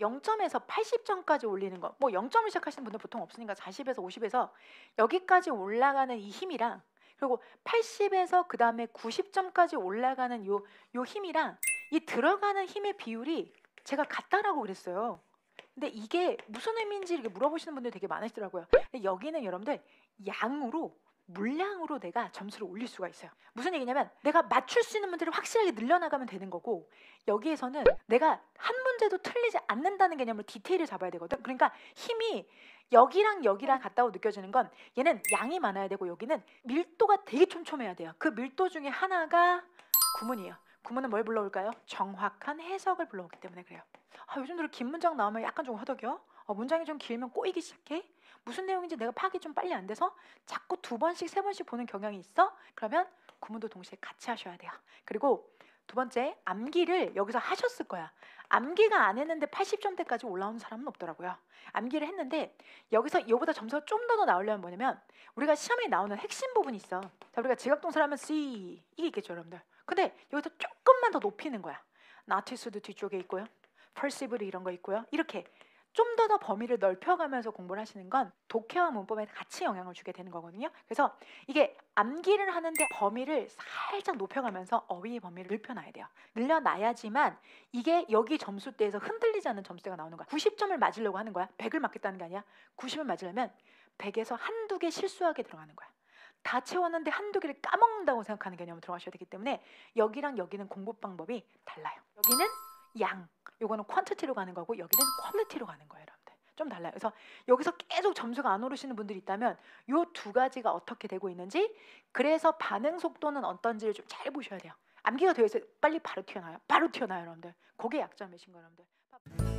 0점에서 80점까지 올리는 거, 뭐 0점을 시작하시는 분들 보통 없으니까 40에서 50에서 여기까지 올라가는 이 힘이랑, 그리고 80에서 그 다음에 90점까지 올라가는 요 힘이랑 이 들어가는 힘의 비율이 제가 같다라고 그랬어요. 근데 이게 무슨 의미인지 이렇게 물어보시는 분들 되게 많으시더라고요. 근데 여기는 여러분들 양으로, 물량으로 내가 점수를 올릴 수가 있어요. 무슨 얘기냐면 내가 맞출 수 있는 문제를 확실하게 늘려나가면 되는 거고, 여기에서는 내가 한 문제도 틀리지 않는다는 개념으로 디테일을 잡아야 되거든. 그러니까 힘이 여기랑 같다고 느껴지는 건 얘는 양이 많아야 되고 여기는 밀도가 되게 촘촘해야 돼요. 그 밀도 중에 하나가 구문이에요. 구문은 뭘 불러올까요? 정확한 해석을 불러오기 때문에 그래요. 아, 요즘 들어 긴 문장 나오면 약간 좀 허덕여. 문장이 좀 길면 꼬이기 시작해. 무슨 내용인지 내가 파악이 좀 빨리 안 돼서 자꾸 2번씩 3번씩 보는 경향이 있어. 그러면 구문도 동시에 같이 하셔야 돼요. 그리고 두 번째, 암기를 여기서 하셨을 거야. 암기가 안 했는데 80점대까지 올라오는 사람은 없더라고요. 암기를 했는데 여기서 이거보다 점수가 좀 더 나오려면 뭐냐면, 우리가 시험에 나오는 핵심 부분이 있어. 자, 우리가 지각동사를 하면 C, 이게 있겠죠 여러분들. 근데 여기서 조금만 더 높이는 거야. 나티스도 뒤쪽에 있고요, 퍼시블이 이런 거 있고요. 이렇게 좀 더 범위를 넓혀가면서 공부를 하시는 건 독해와 문법에 같이 영향을 주게 되는 거거든요. 그래서 이게 암기를 하는데 범위를 살짝 높여가면서 어휘의 범위를 늘려놔야 돼요. 늘려놔야지만 이게 여기 점수대에서 흔들리지 않는 점수대가 나오는 거야. 90점을 맞으려고 하는 거야. 100을 맞겠다는 게 아니야. 90을 맞으려면 100에서 한두 개 실수하게 들어가는 거야. 다 채웠는데 한두 개를 까먹는다고 생각하는 개념으로 들어가셔야 되기 때문에 여기랑 여기는 공부 방법이 달라요. 여기는 양, 요거는 퀀티티로 가는 거고 여기는 퀄리티로 가는 거예요 여러분들. 좀 달라요. 그래서 여기서 계속 점수가 안 오르시는 분들이 있다면 요 두 가지가 어떻게 되고 있는지, 그래서 반응 속도는 어떤지를 좀 잘 보셔야 돼요. 암기가 되어 있어요. 빨리 바로 튀어나와요. 바로 튀어나와요 여러분들. 그게 약점이신 거예요 여러분들.